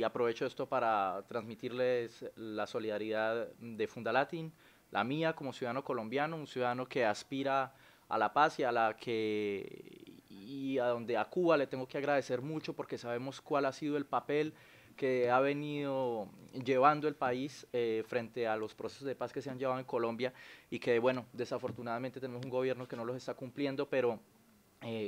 y aprovecho esto para transmitirles la solidaridad de Fundalatin, la mía como ciudadano colombiano, un ciudadano que aspira a la paz y a Cuba le tengo que agradecer mucho, porque sabemos cuál ha sido el papel que ha venido llevando el país frente a los procesos de paz que se han llevado en Colombia, y que, bueno, desafortunadamente tenemos un gobierno que no los está cumpliendo, pero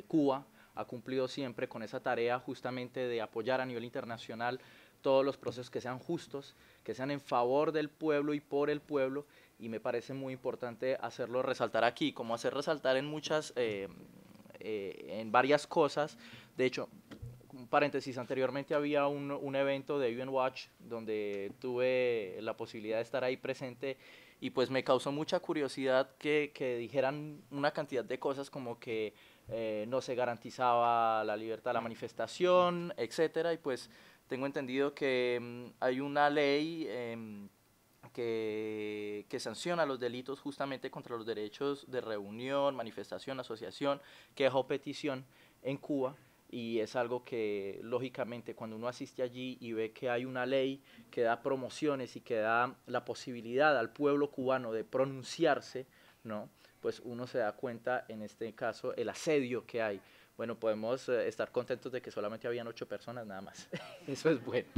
Cuba ha cumplido siempre con esa tarea justamente de apoyar a nivel internacional todos los procesos que sean justos, que sean en favor del pueblo y por el pueblo, y me parece muy importante hacerlo resaltar aquí, como hacer resaltar en muchas, en varias cosas. De hecho, un paréntesis, anteriormente había un evento de UN Watch donde tuve la posibilidad de estar ahí presente, y pues me causó mucha curiosidad que dijeran una cantidad de cosas como que no se garantizaba la libertad de la manifestación, etcétera, y pues tengo entendido que hay una ley que sanciona los delitos justamente contra los derechos de reunión, manifestación, asociación, queja o petición en Cuba, y es algo que lógicamente cuando uno asiste allí y ve que hay una ley que da promociones y que da la posibilidad al pueblo cubano de pronunciarse, ¿no?, pues uno se da cuenta, en este caso, el asedio que hay. Bueno, podemos estar contentos de que solamente habían 8 personas nada más. Eso es bueno.